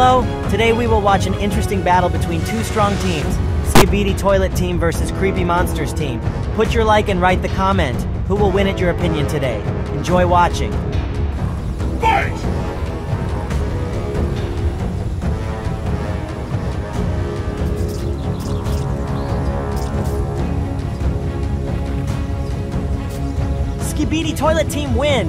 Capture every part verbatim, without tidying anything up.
Hello, today we will watch an interesting battle between two strong teams, Skibidi Toilet Team versus Creepy Monsters Team. Put your like and write the comment. Who will win at your opinion today? Enjoy watching. Fight! Skibidi Toilet Team win!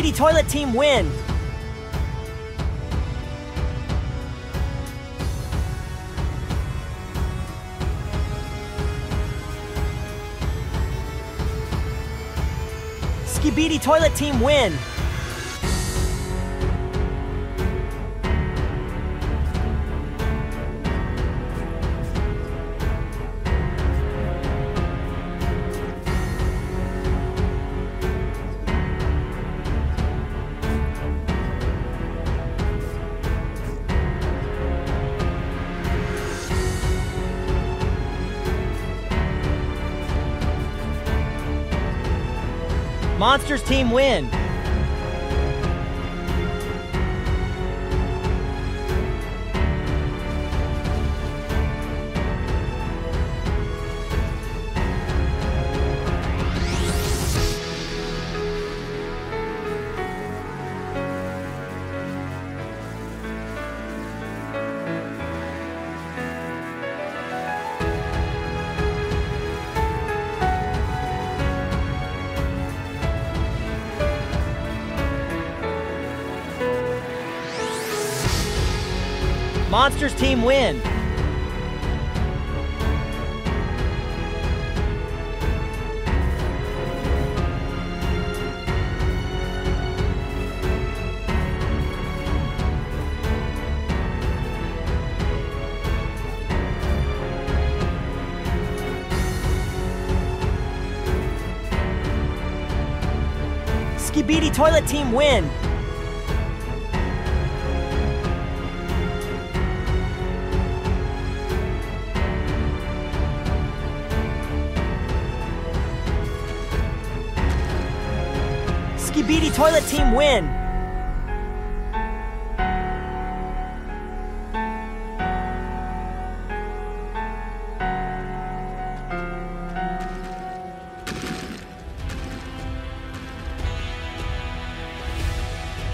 Skibidi Toilet Team win! Skibidi Toilet Team win! Monsters Team win! Monsters Team win!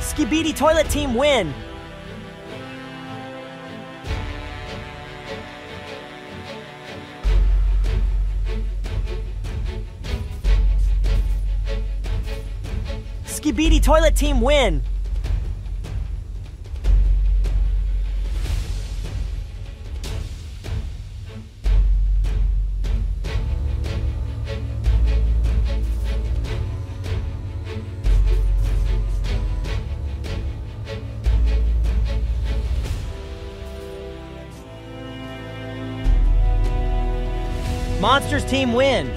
Skibidi Toilet Team win! Skibidi Toilet Team win! Skibidi Toilet Team win! Skibidi Toilet Team win! Monsters Team win!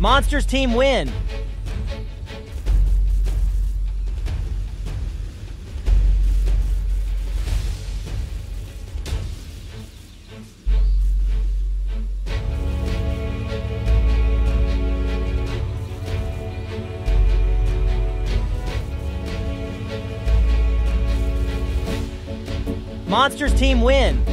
Monsters Team win! Monsters Team win!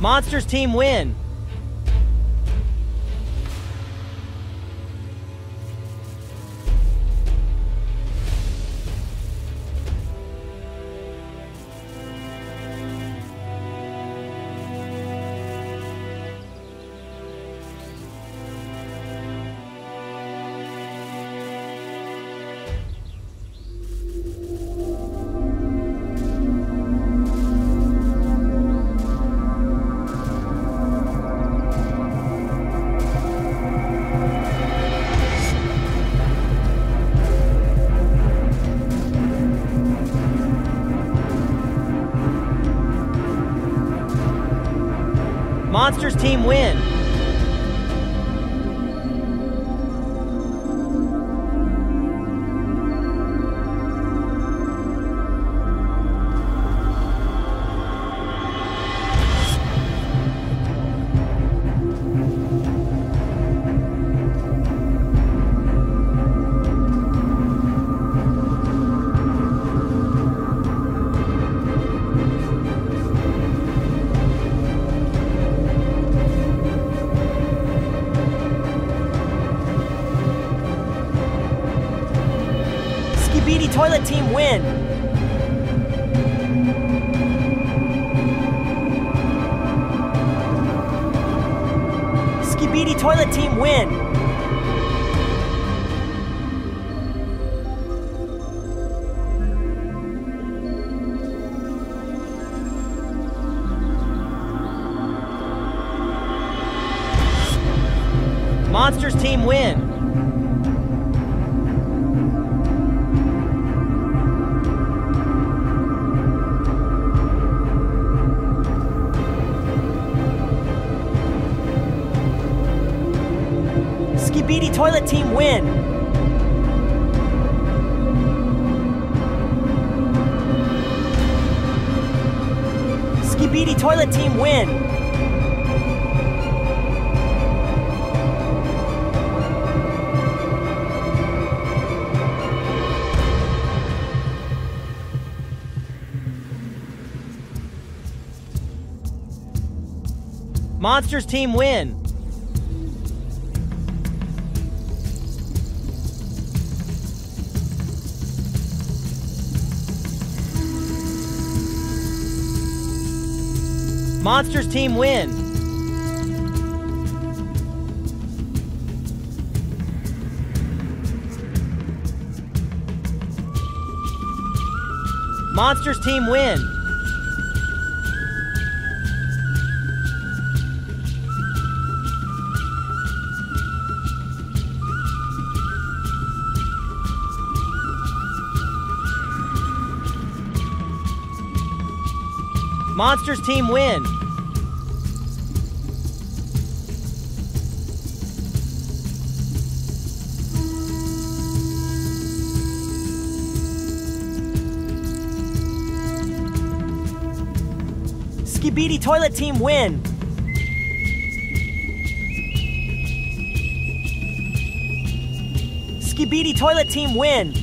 Monsters Team win! Monsters Team win! Skibidi Toilet Team win! Skibidi Toilet Team win! Monsters Team win! Skibidi Toilet Team win! Skibidi Toilet Team win! Monsters Team win! Monsters Team win! Monsters Team win! Monsters Team win! Skibidi Toilet Team win! Skibidi Toilet Team win! Skibidi Toilet Team win!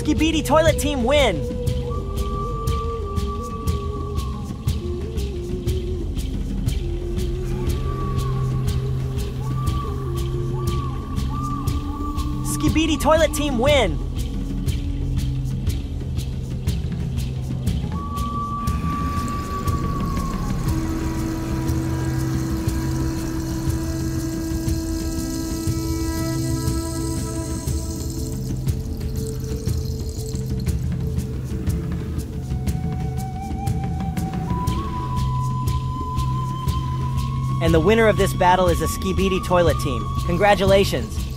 Skibidi Toilet Team win! And the winner of this battle is the Skibidi Toilet Team. Congratulations!